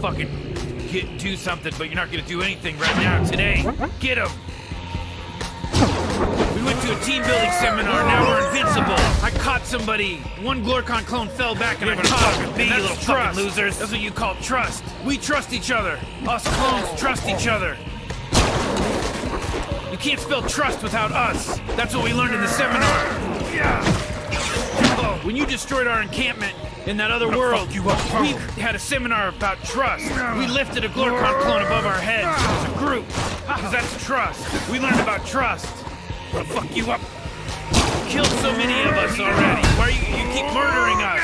fucking do something, but you're not gonna do anything right now today. Get him! We went to a team building seminar, now we're invincible! I caught somebody! One Glorkon clone fell back and I caught him! That's little trust! Losers. That's what you call trust! We trust each other! Us clones trust each other! You can't spell trust without us! That's what we learned in the seminar! Yeah. When you destroyed our encampment in that other world, we had a seminar about trust. We lifted a Glorkon clone above our heads as a group, because that's trust. We learned about trust. I'll fuck you up. You killed so many of us already. Why are you keep murdering us?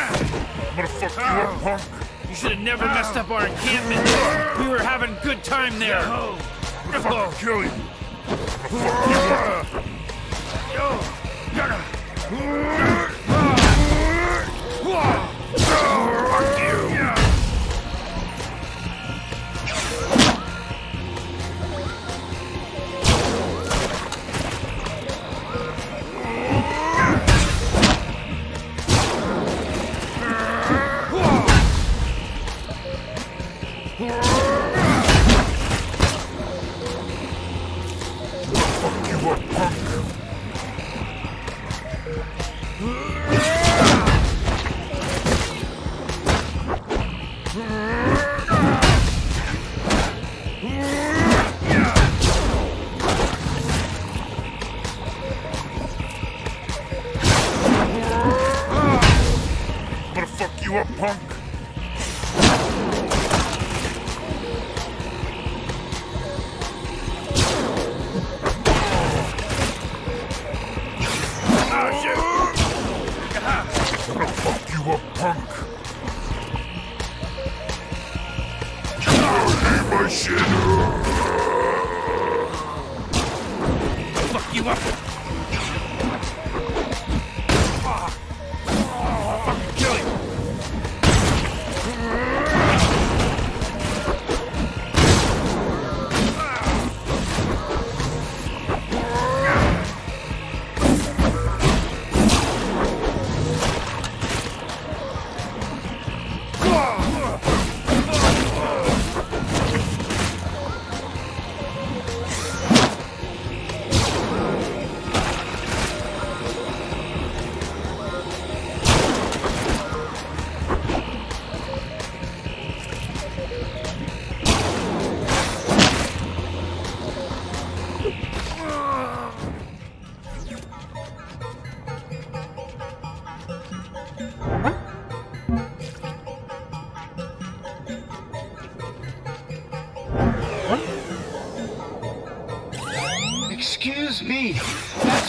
I'm gonna fuck you up, punk. You should have never messed up our encampment. We were having a good time there. I'm gonna fucking kill you. Fuck you!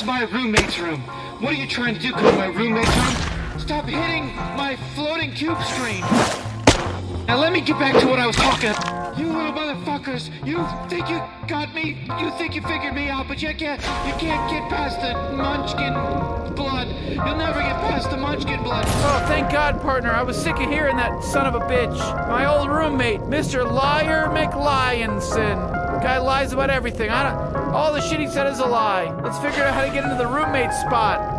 My roommate's room. What are you trying to do? Go to my roommate's room? Stop hitting my floating cube screen. Now let me get back to what I was talking about. You little motherfuckers. You think you got me? You think you figured me out? But you can't get past the munchkin blood. You'll never get past the munchkin blood. Oh, thank God, partner. I was sick of hearing that son of a bitch. My old roommate, Mr. Liar McLionson. Guy lies about everything. I don't. All the shit he said is a lie. Let's figure out how to get into the roommate spot.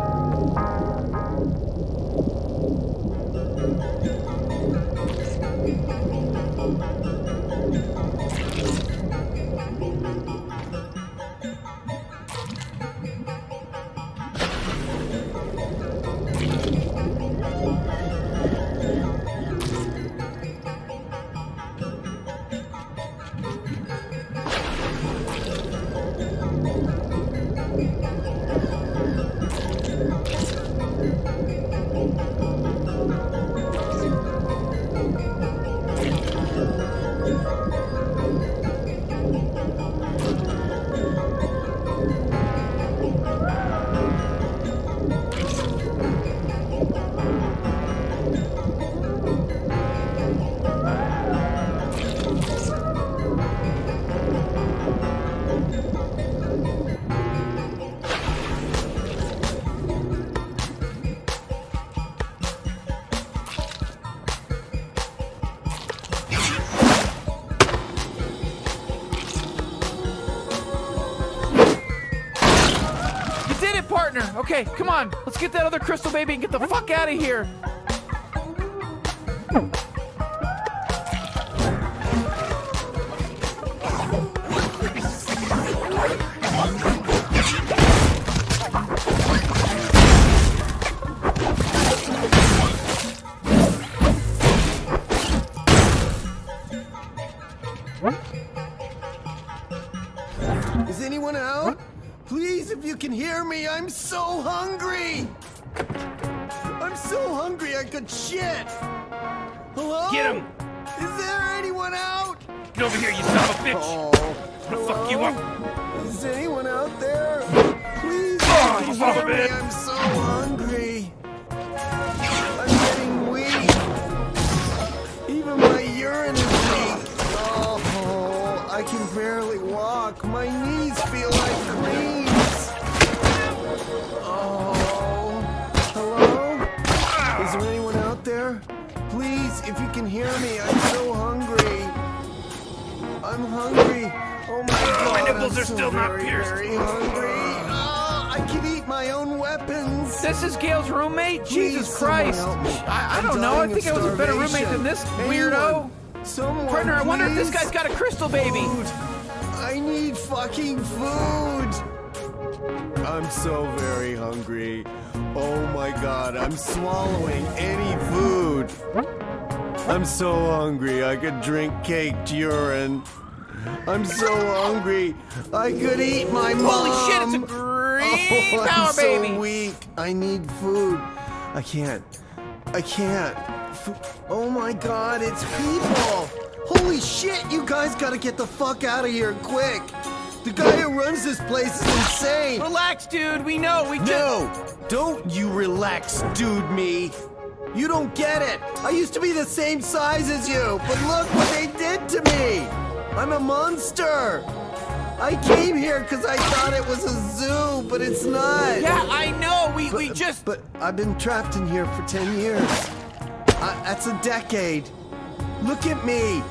Okay, come on, let's get that other crystal baby and get the fuck out of here. Is anyone out? Please, if you can hear me, I'm so hungry! I'm so hungry I could shit! Hello? Get him! Is there anyone out? Get over here, you son of a bitch! Oh, I'm gonna fuck you up! Is anyone out there? Please, oh, you son of a bitch! I'm so hungry! I'm getting weak! Even my urine is weak! Oh, I can barely walk! My knees feel like greens! Oh, hello? Is there anyone out there? Please, if you can hear me, I'm so hungry. I'm hungry. Oh my God, my nipples are still not pierced. Very hungry. I can eat my own weapons. This is Gail's roommate. Jesus Christ! I don't know. I think I was a better roommate than this weirdo. Partner, I wonder if this guy's got a crystal baby. I need fucking food. I'm so very hungry. Oh my God, I'm swallowing any food. I'm so hungry, I could drink caked urine. I'm so hungry, I could eat my mom. Holy shit, it's a green power baby. I'm so weak, I need food. I can't. Oh my God, it's people. Holy shit, you guys gotta get the fuck out of here quick. The guy who runs this place is insane! Relax, dude! We know! No! Don't you relax, dude me! You don't get it! I used to be the same size as you, but look what they did to me! I'm a monster! I came here because I thought it was a zoo, but it's not! Yeah, I know! We just... But I've been trapped in here for 10 years. That's a decade. Look at me!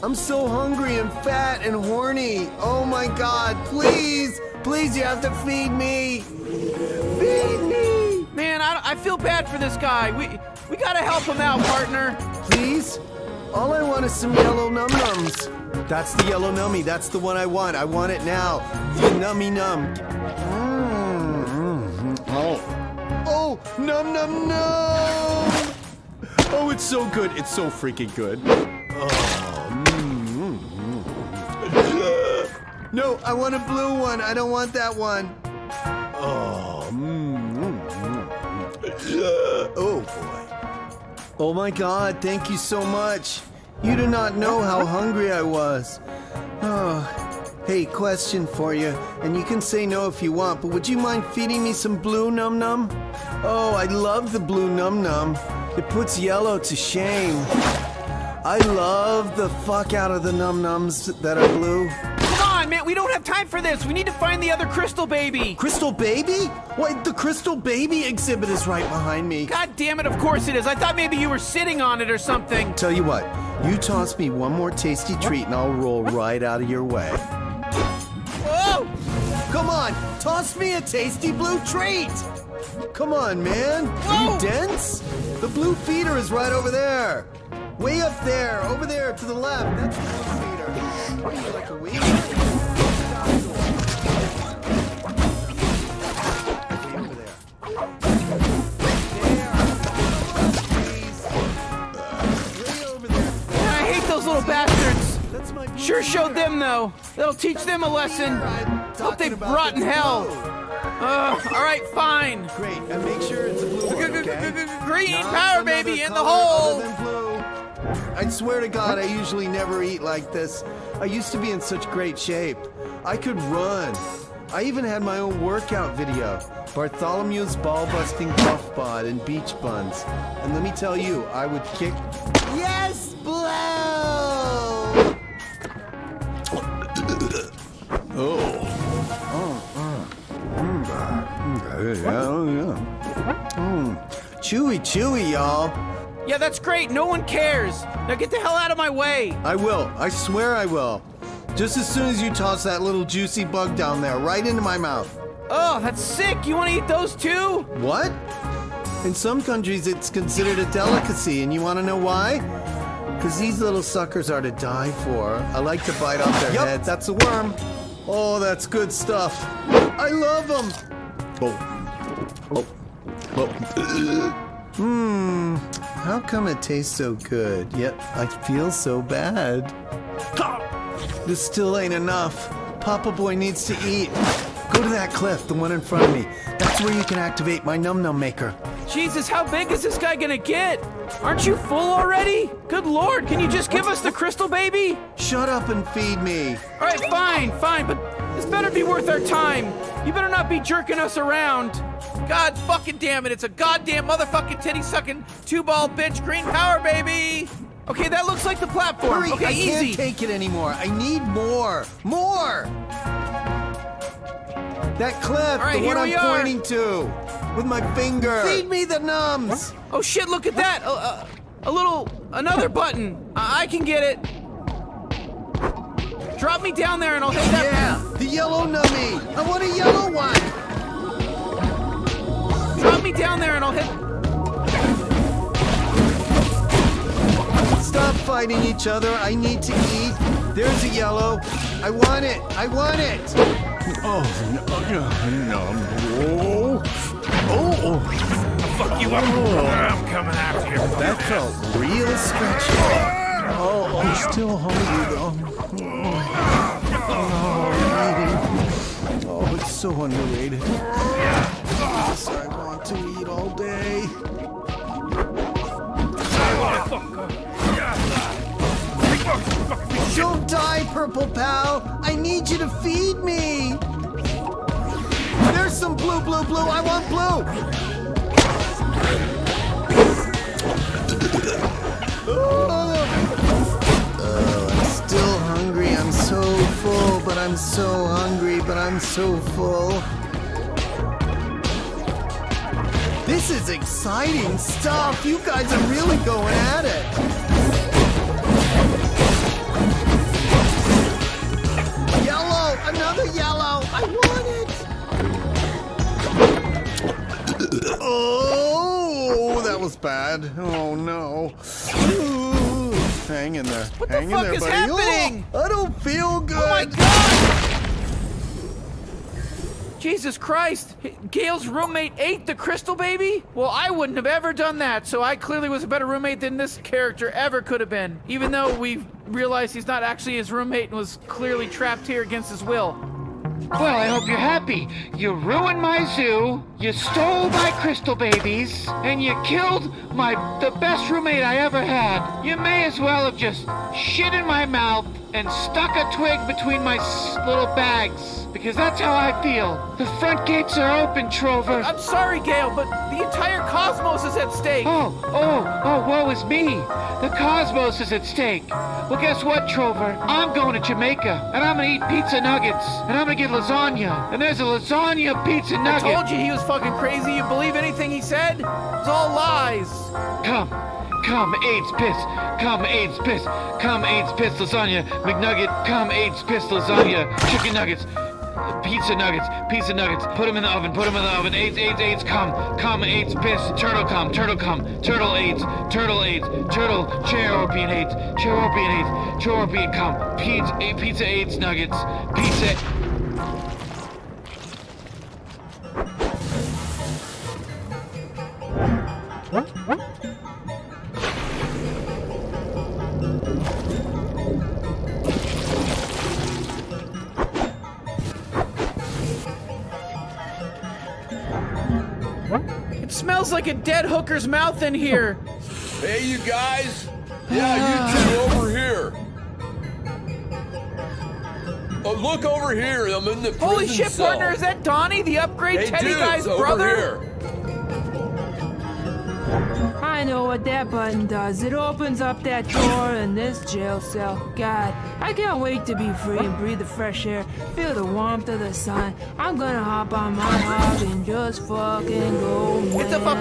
I'm so hungry and fat and horny. Oh my God, please, please, you have to feed me. Feed me. Man, I feel bad for this guy. We gotta help him out, partner. Please? All I want is some yellow num-nums. That's the yellow nummy. That's the one I want. I want it now. The nummy num. Oh, num, num, num. Oh, it's so good. It's so freaking good. Oh. No, I want a blue one. I don't want that one. Oh, Oh boy. Oh my God, thank you so much. You do not know how hungry I was. Oh. Hey, question for you. And you can say no if you want, but would you mind feeding me some blue num-num? Oh, I love the blue num-num. It puts yellow to shame. I love the fuck out of the num-nums that are blue. Man, we don't have time for this. We need to find the other crystal baby. Crystal baby? Why, the crystal baby exhibit is right behind me. God damn it, of course it is. I thought maybe you were sitting on it or something. Tell you what, you toss me one more tasty treat and I'll roll right out of your way. Whoa! Come on, toss me a tasty blue treat. Come on, man. Whoa. Are you dense? The blue feeder is right over there. Way up there, over there to the left. That's the blue feeder. What are you, like a weed? Little bastards. Sure showed them though. That'll teach them a lesson. Hope they rot in hell. All right, fine. Great, and make sure it's a blue one, okay? Green power baby in the hole. I swear to God, I usually never eat like this. I used to be in such great shape. I could run. I even had my own workout video. Bartholomew's ball-busting puff bod and beach buns. And let me tell you, I would kick... Yes, blow! Chewy, chewy, y'all. Yeah, that's great. No one cares. Now get the hell out of my way. I will. I swear I will. Just as soon as you toss that little juicy bug down there, right into my mouth. Oh, that's sick. You want to eat those too? What? In some countries, it's considered a delicacy, and you want to know why? Because these little suckers are to die for. I like to bite off their heads. That's a worm. Oh, that's good stuff. I love them. How come it tastes so good, yet I feel so bad? This still ain't enough. Papa Boy needs to eat. Go to that cliff, the one in front of me. That's where you can activate my num-num maker. Jesus, how big is this guy gonna get? Aren't you full already? Good Lord, can you just give us the crystal baby? Shut up and feed me. All right, fine, but this better be worth our time. You better not be jerking us around. God fucking damn it, it's a goddamn motherfucking titty-sucking two-ball bitch green power baby. Okay, that looks like the platform. Hurry, okay, I can't take it anymore. I need more. That cliff, right, the one I'm pointing to with my finger. Feed me the nums. Oh shit, look at that. Another button. I can get it. Drop me down there and I'll hit that. Yeah, the yellow nummy. I want a yellow one. Drop me down there and I'll hit. Stop fighting each other. I need to eat. There's a yellow. I want it. Oh, fuck you up. I'm coming after you. That felt real scratchy. Oh, I'm still hungry, though. Oh, I'm eating. Oh, it's so underrated. Yes, I want to eat all day. Don't die, Purple Pal! I need you to feed me! There's some blue! I want blue! Oh, I'm still hungry. I'm so full, but I'm so hungry, but I'm so full. This is exciting stuff! You guys are really going at it! Another yellow! I want it! Oh, that was bad. Oh, no. Ooh, hang in there. What hang the fuck in there, is buddy. Happening? Oh, I don't feel good. Oh, my God! Jesus Christ. Gail's roommate ate the crystal baby? Well, I wouldn't have ever done that, so I clearly was a better roommate than this character ever could have been, even though we've realized he's not actually his roommate and was clearly trapped here against his will. Well, I hope you're happy. You ruined my zoo, you stole my crystal babies, and you killed the best roommate I ever had. You may as well have just shit in my mouth and stuck a twig between my little bags, because that's how I feel. The front gates are open, Trover. I'm sorry, Gail, but the entire cosmos is at stake. Oh, woe is me. The cosmos is at stake. Well, guess what, Trover? I'm going to Jamaica, and I'm going to eat pizza nuggets, and I'm going to get lasagna, and there's a lasagna pizza nugget. I told you he was fucking crazy. You believe anything he said? It's all lies. Come, AIDS piss. Come, AIDS piss. Come, AIDS piss lasagna. McNugget. Come, AIDS piss lasagna. Chicken nuggets. Pizza nuggets. Put them in the oven. AIDS. Come, AIDS piss. Turtle come. Turtle AIDS. Turtle. Chairorpian AIDS. Chairorpian come. Pizza AIDS nuggets. Pizza. Smells like a dead hooker's mouth in here. Hey, you guys. Yeah, you two over here. Oh, look over here. I'm in the prison cell. Holy shit, partner. Is that Donnie, the upgrade Teddy guy's brother? I know what that button does. It opens up that door in this jail cell. God, I can't wait to be free and breathe the fresh air, feel the warmth of the sun. I'm gonna hop on my hog and just fucking go. It's a fuck.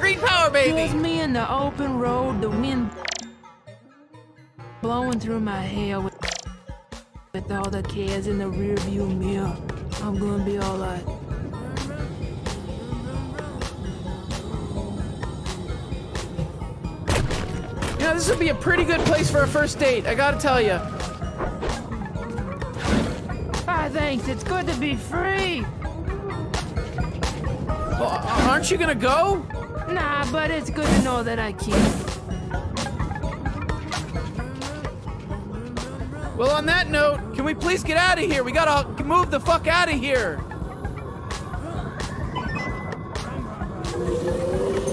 Green power, baby. It's me in the open road, the wind blowing through my hair with all the cares in the rearview mirror. I'm gonna be all right. Now, this would be a pretty good place for a first date, I gotta tell you. thanks. It's good to be free. Well, aren't you gonna go? Nah, but it's good to know that I can. Well, on that note, can we please get out of here? We gotta move the fuck out of here.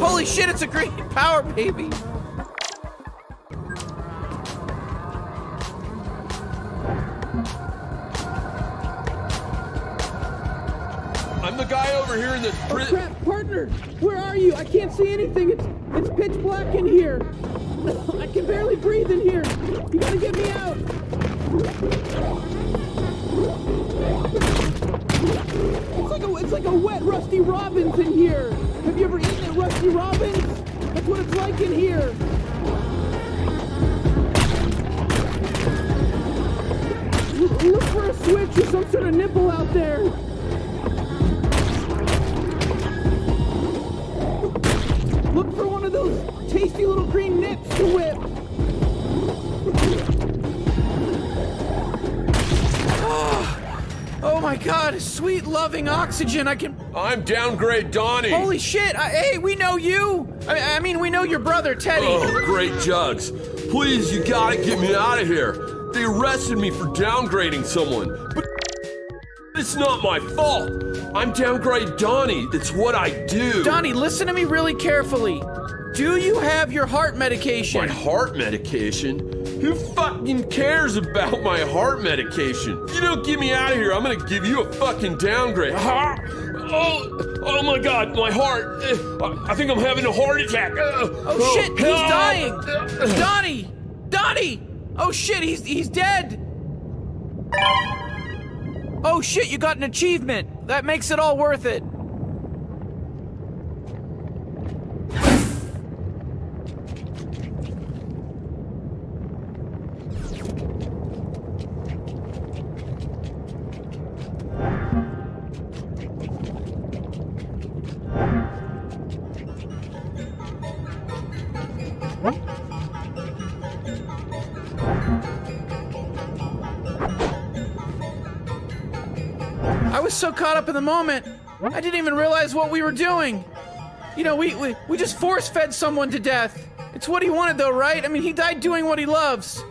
Holy shit, it's a green power baby. I'm the guy over here in this prison. Oh crap, partner, where are you? I can't see anything. It's pitch black in here. I can barely breathe in here. You gotta get me out. It's like a wet Rusty Robin's in here. Have you ever eaten at Rusty Robin's? That's what it's like in here. Look for a switch or some sort of nipple out there. Look for one of those tasty little green nips to whip. Oh my God, sweet loving oxygen, I'm downgrade Donnie. Holy shit, hey, we know you. I mean, we know your brother, Teddy. Oh, great jugs. Please, you gotta get me out of here. They arrested me for downgrading someone, but it's not my fault. I'm downgrade Donnie, that's what I do. Donnie, listen to me really carefully. Do you have your heart medication? My heart medication? Who fucking cares about my heart medication? If you don't get me out of here, I'm gonna give you a fucking downgrade. Huh? Oh my God, my heart. I think I'm having a heart attack. Oh shit, he's dying. Donnie. Oh shit, he's dead. Oh shit, you got an achievement. That makes it all worth it. So caught up in the moment, I didn't even realize what we were doing. You know, we just force-fed someone to death. It's what he wanted though, right? I mean, he died doing what he loves.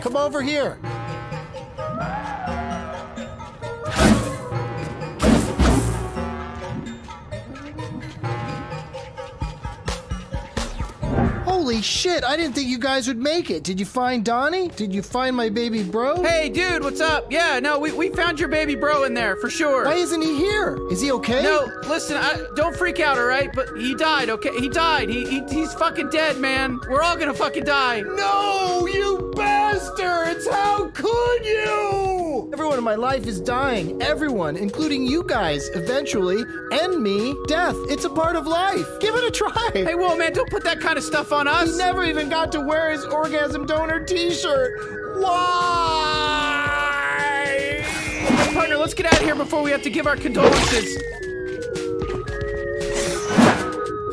Come over here. Holy shit, I didn't think you guys would make it. Did you find Donnie? Did you find my baby bro? Hey dude, what's up? Yeah, no, we found your baby bro in there, for sure. Why isn't he here? Is he okay? No, listen, don't freak out, all right? But he died, okay? He died. He's fucking dead, man. We're all gonna fucking die. No, you bastards! How could you? Everyone in my life is dying. Everyone, including you guys, eventually, and me. Death, it's a part of life. Give it a try. Hey, whoa, man, don't put that kind of stuff on us. He never even got to wear his orgasm donor t-shirt. Why? Partner, let's get out of here before we have to give our condolences.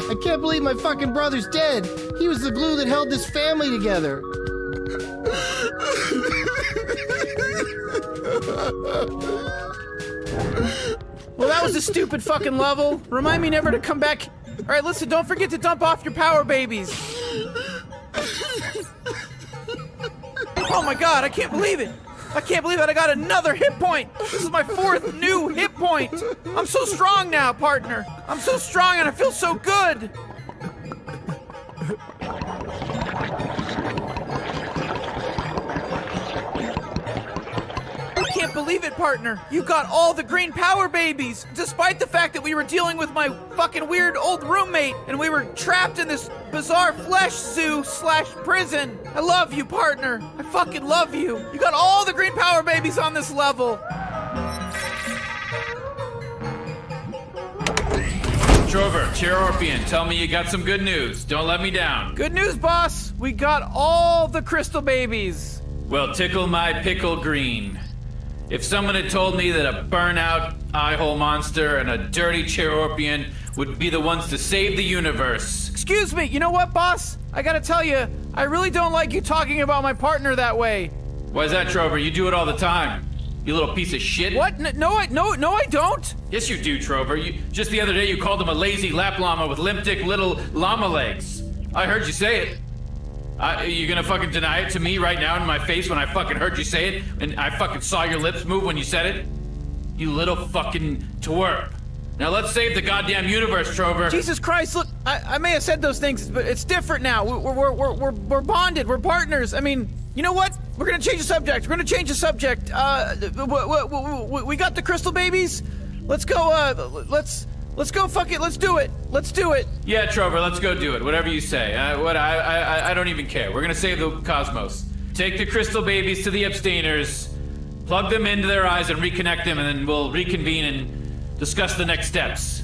I can't believe my fucking brother's dead. He was the glue that held this family together. Well, that was a stupid fucking level. Remind me never to come back. All right, listen, don't forget to dump off your power babies. Oh my God, I can't believe it. I can't believe it, I got another hit point. This is my fourth new hit point. I'm so strong now, partner. I'm so strong and I feel so good. I can't believe it, partner. You got all the green power babies, despite the fact that we were dealing with my fucking weird old roommate and we were trapped in this bizarre flesh zoo / prison. I love you, partner. I fucking love you. You got all the green power babies on this level. Switch over. Chairorpian, tell me you got some good news. Don't let me down. Good news, boss. We got all the crystal babies. Well, tickle my pickle green. If someone had told me that a burnout eyehole monster and a dirty Chairorpian would be the ones to save the universe. Excuse me, you know what, boss? I gotta tell you, I really don't like you talking about my partner that way. Why's that, Trover? You do it all the time. You little piece of shit. What? No, I don't. Yes, you do, Trover. Just the other day, you called him a lazy lap llama with limp-dick little llama legs. I heard you say it. You gonna fucking deny it to me right now in my face when I fucking heard you say it and I fucking saw your lips move when you said it? You little fucking twerp. Now let's save the goddamn universe, Trover. Jesus Christ, look, I may have said those things, but it's different now. We're bonded, we're partners. I mean, you know what? We're gonna change the subject, we got the crystal babies? Let's go, let's go, fuck it, let's do it. Yeah, Trover, let's go do it, whatever you say. I don't even care. We're gonna save the cosmos. Take the crystal babies to the abstainers, plug them into their eyes and reconnect them, and then we'll reconvene and discuss the next steps.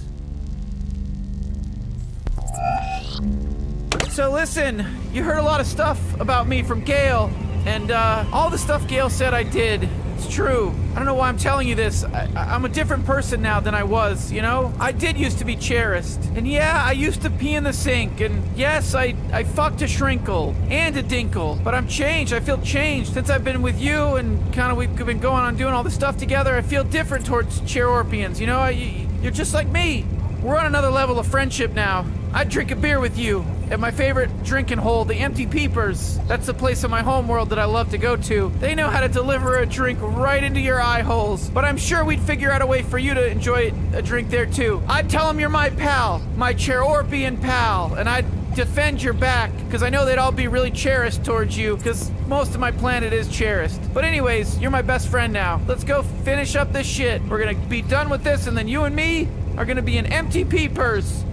So listen, you heard a lot of stuff about me from Gail, and all the stuff Gail said I did. It's true. I don't know why I'm telling you this. I'm a different person now than I was, you know? I did used to be cherished. And yeah, I used to pee in the sink. And yes, I fucked a shrinkle and a dinkle. But I'm changed. I feel changed since I've been with you and kind of we've been going on doing all this stuff together. I feel different towards Chairorpians, you know? You're just like me. We're on another level of friendship now. I'd drink a beer with you at my favorite drinking hole, the Empty Peepers. That's the place in my home world that I love to go to. They know how to deliver a drink right into your eye holes, but I'm sure we'd figure out a way for you to enjoy a drink there too. I'd tell them you're my pal, my Chairorpian pal, and I'd defend your back, because I know they'd all be really cherished towards you, because most of my planet is cherished. But anyways, you're my best friend now. Let's go finish up this shit. We're gonna be done with this, and then you and me are gonna be in Empty Peepers.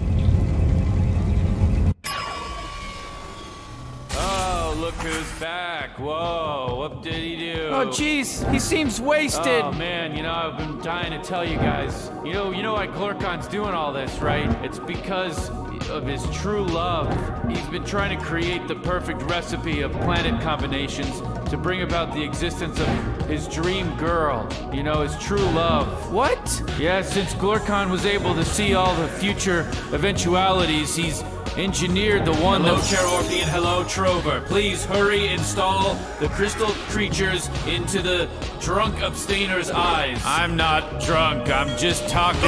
Oh, look who's back. Whoa, what did he do? Oh, jeez, he seems wasted. Oh, man, you know, I've been dying to tell you guys. You know why Glorkon's doing all this, right? It's because of his true love. He's been trying to create the perfect recipe of planet combinations to bring about the existence of his dream girl, you know, his true love. What? Yeah, since Glorkon was able to see all the future eventualities, he's engineered the one. Hello, Chairorpian. Hello, Trover. Please hurry install the crystal creatures into the drunk abstainer's eyes. I'm not drunk. I'm just talking.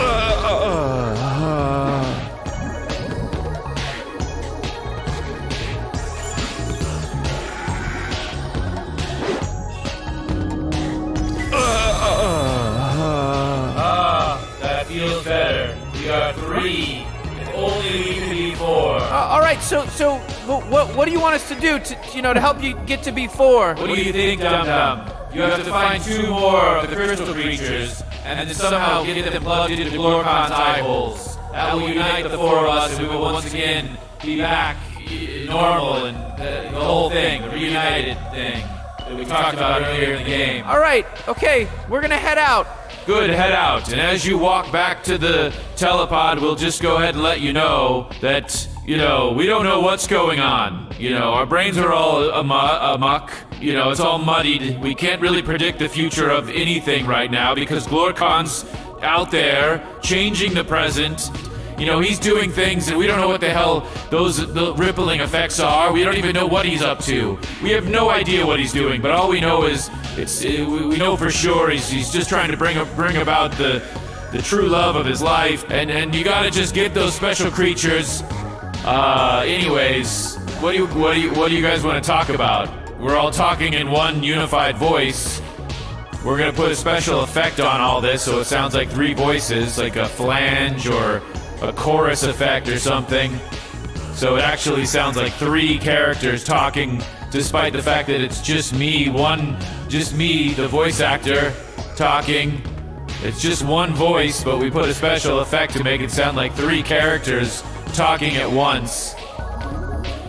That feels better. We are three. All right, so what do you want us to do to, you know, to help you get to be four? What do you think, Dum-Dum? You have to find two more of the crystal creatures and then somehow get them plugged into Glorkon's eye holes. That will unite the four of us, and we will once again be back normal and the whole thing, the reunited thing that we talked about earlier in the game. All right, okay, we're gonna head out. Good, head out, and as you walk back to the telepod, we'll just go ahead and let you know that, you know, we don't know what's going on. You know, our brains are all amok. You know, it's all muddied. We can't really predict the future of anything right now because Glorkon's out there changing the present. You know, he's doing things and we don't know what the hell the rippling effects are. We don't even know what he's up to. We have no idea what he's doing, but all we know is we know for sure he's just trying to bring about the true love of his life, and you gotta just get those special creatures. Anyways, what do you guys want to talk about? We're all talking in one unified voice. We're gonna put a special effect on all this so it sounds like three voices, like a flange or a chorus effect or something, so it actually sounds like three characters talking, despite the fact that it's just me, the voice actor, talking. It's just one voice, but we put a special effect to make it sound like three characters talking at once.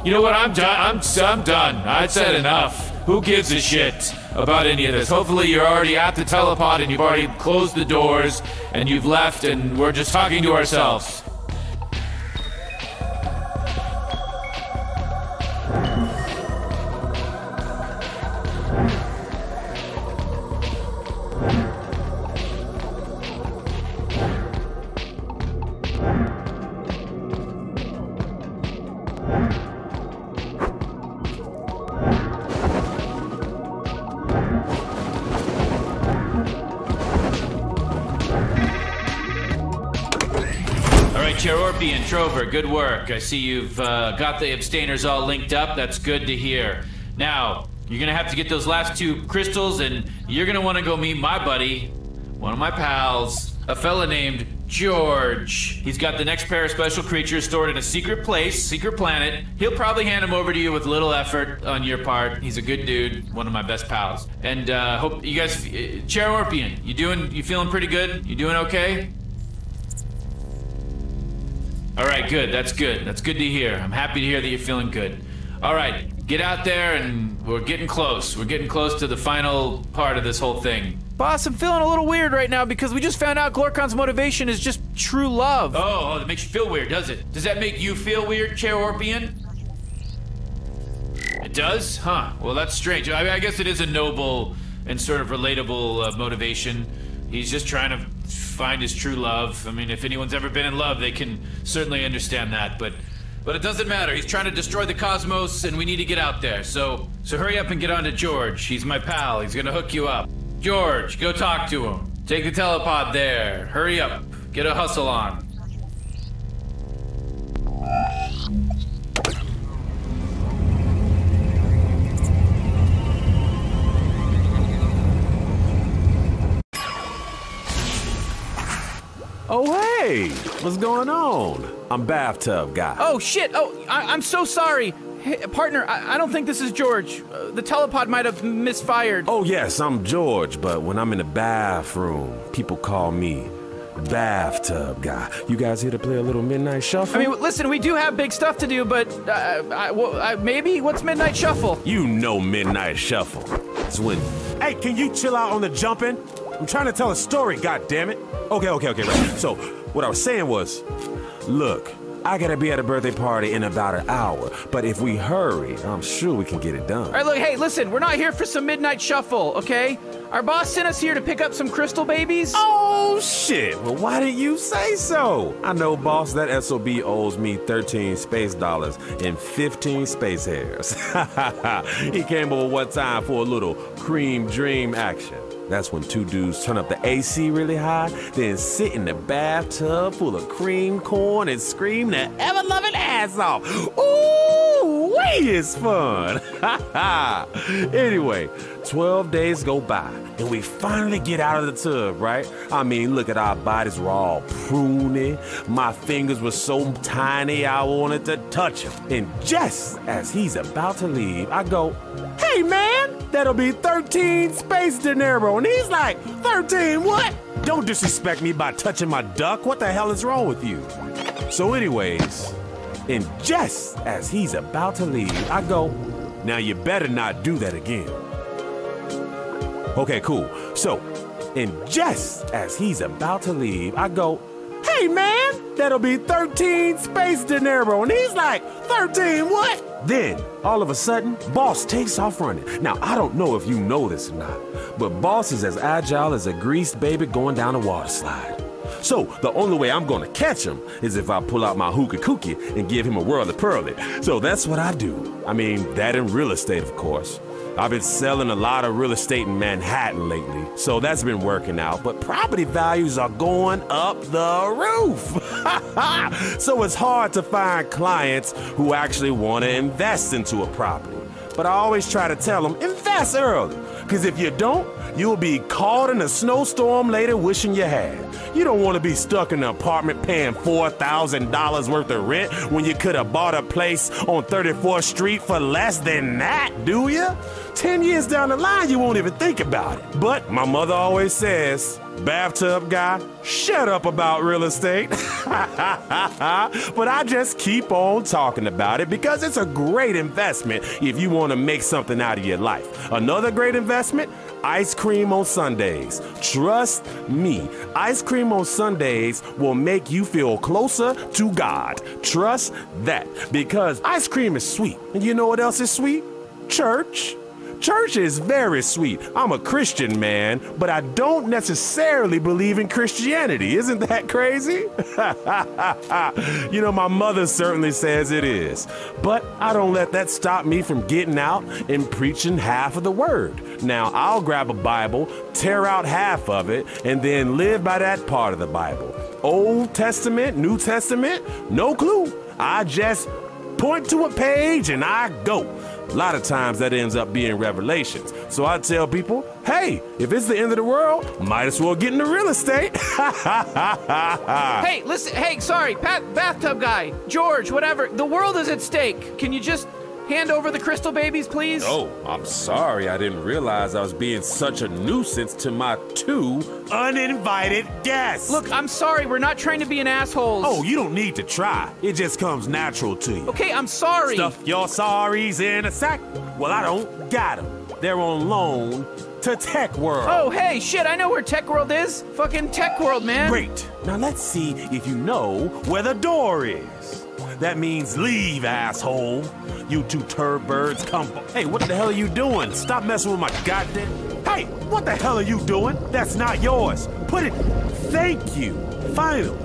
You know what? I'm done. I'm done. I said enough. Who gives a shit about any of this? Hopefully you're already at the telepod and you've already closed the doors and you've left and we're just talking to ourselves. Chairorpian, Trover, good work. I see you've got the abstainers all linked up. That's good to hear. Now, you're gonna have to get those last two crystals, and you're gonna wanna go meet my buddy, one of my pals, a fella named George. He's got the next pair of special creatures stored in a secret place, secret planet. He'll probably hand them over to you with little effort on your part. He's a good dude, one of my best pals. And hope you guys, Chairorpian, you feeling pretty good? You doing okay? All right, good, that's good. That's good to hear. I'm happy to hear that you're feeling good. All right, get out there, and we're getting close. We're getting close to the final part of this whole thing. Boss, I'm feeling a little weird right now because we just found out Glorkon's motivation is just true love. Oh, that makes you feel weird, does it? Does that make you feel weird, Chairorpian? It does? Huh. Well, that's strange. I mean, I guess it is a noble and sort of relatable motivation. He's just trying to find his true love. I mean, if anyone's ever been in love, they can certainly understand that, but it doesn't matter. He's trying to destroy the cosmos, and we need to get out there. So hurry up and get on to George. He's my pal. He's gonna hook you up. George, go talk to him. Take the telepod there. Hurry up. Get a hustle on. Oh, hey! What's going on? I'm Bathtub Guy. Oh, shit! Oh, I'm so sorry! Hey, partner, I don't think this is George. The telepod might have misfired. Oh, yes, I'm George, but when I'm in the bathroom, people call me Bathtub Guy. You guys here to play a little Midnight Shuffle? I mean, listen, we do have big stuff to do, but maybe? What's Midnight Shuffle? You know Midnight Shuffle. It's when... Hey, can you chill out on the jumping? I'm trying to tell a story, goddammit. Okay, right. So, what I was saying was, look, I gotta be at a birthday party in about an hour, but if we hurry, I'm sure we can get it done. All right, look, hey, listen, we're not here for some Midnight Shuffle, okay? Our boss sent us here to pick up some crystal babies. Oh, shit. Well, why didn't you say so? I know, boss, that SOB owes me 13 space dollars and 15 space hairs. He came over one time for a little Cream Dream action. That's when two dudes turn up the AC really high, then sit in the bathtub full of cream corn and scream their ever-loving ass off. Ooh-wee, it's fun. Anyway, 12 days go by, and we finally get out of the tub, right? I mean, look at our bodies were all pruny. My fingers were so tiny I wanted to touch him. And just as he's about to leave, I go, hey, man. That'll be 13 space dinero. And he's like, 13 what? Don't disrespect me by touching my duck. What the hell is wrong with you? So anyways, and just as he's about to leave, I go, now you better not do that again. Okay, cool. So, and just as he's about to leave, I go, hey, man, that'll be 13 space dinero. And he's like, 13 what? Then, all of a sudden, Boss takes off running. Now, I don't know if you know this or not, but Boss is as agile as a greased baby going down a water slide. So, the only way I'm gonna catch him is if I pull out my hookah kookie and give him a whirly pearly. So that's what I do. I mean, that in real estate, of course. I've been selling a lot of real estate in Manhattan lately, so that's been working out, but property values are going up the roof. So it's hard to find clients who actually want to invest into a property. But I always try to tell them, invest early, because if you don't, you'll be caught in a snowstorm later wishing you had. You don't want to be stuck in an apartment paying $4,000 worth of rent when you could have bought a place on 34th Street for less than that, do you? 10 years down the line, you won't even think about it. But my mother always says, Bathtub Guy, shut up about real estate. But I just keep on talking about it because it's a great investment if you want to make something out of your life. Another great investment, ice cream on Sundays. Trust me, ice cream on Sundays will make you feel closer to God. Trust that, because ice cream is sweet. And you know what else is sweet? Church. Church is very sweet. I'm a Christian man, but I don't necessarily believe in Christianity. Isn't that crazy? You know, my mother certainly says it is. But I don't let that stop me from getting out and preaching half of the word. Now, I'll grab a Bible, tear out half of it, and then live by that part of the Bible. Old Testament, New Testament, no clue. I just point to a page and I go. A lot of times that ends up being Revelations. So I tell people, hey, if it's the end of the world, might as well get into real estate. Hey, listen, hey, sorry, Bathtub Guy, George, whatever, the world is at stake. Can you just hand over the crystal babies, please? Oh, I'm sorry, I didn't realize I was being such a nuisance to my two uninvited guests. Look, I'm sorry, we're not trying to be an asshole. Oh, you don't need to try. It just comes natural to you. Okay, I'm sorry. Stuff your sorries in a sack. Well, I don't got them. They're on loan to Tech World. Oh, hey, shit, I know where Tech World is. Fucking Tech World, man. Great. Now let's see if you know where the door is. That means leave, asshole. You two turd birds combo. Hey, what the hell are you doing? Stop messing with my goddamn... Hey, what the hell are you doing? That's not yours. Put it... Thank you. Finally.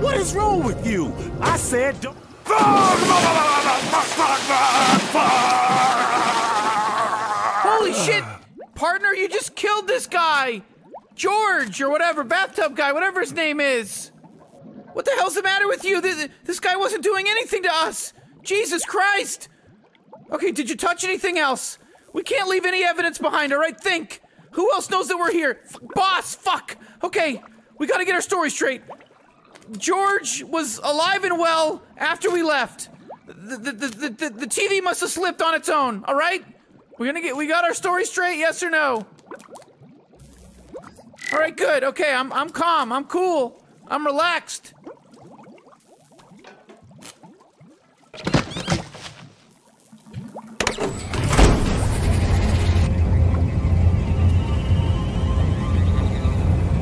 What is wrong with you? I said don't... Holy shit! Partner, you just killed this guy! George, or whatever, Bathtub Guy, whatever his name is! What the hell's the matter with you? This guy wasn't doing anything to us! Jesus Christ! Okay, did you touch anything else? We can't leave any evidence behind, alright? Think! Who else knows that we're here? Boss, fuck! Okay, we gotta get our story straight. George was alive and well after we left. The TV must have slipped on its own, alright? We got our story straight, yes or no? Alright, good, okay, I'm calm, I'm cool, I'm relaxed.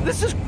This is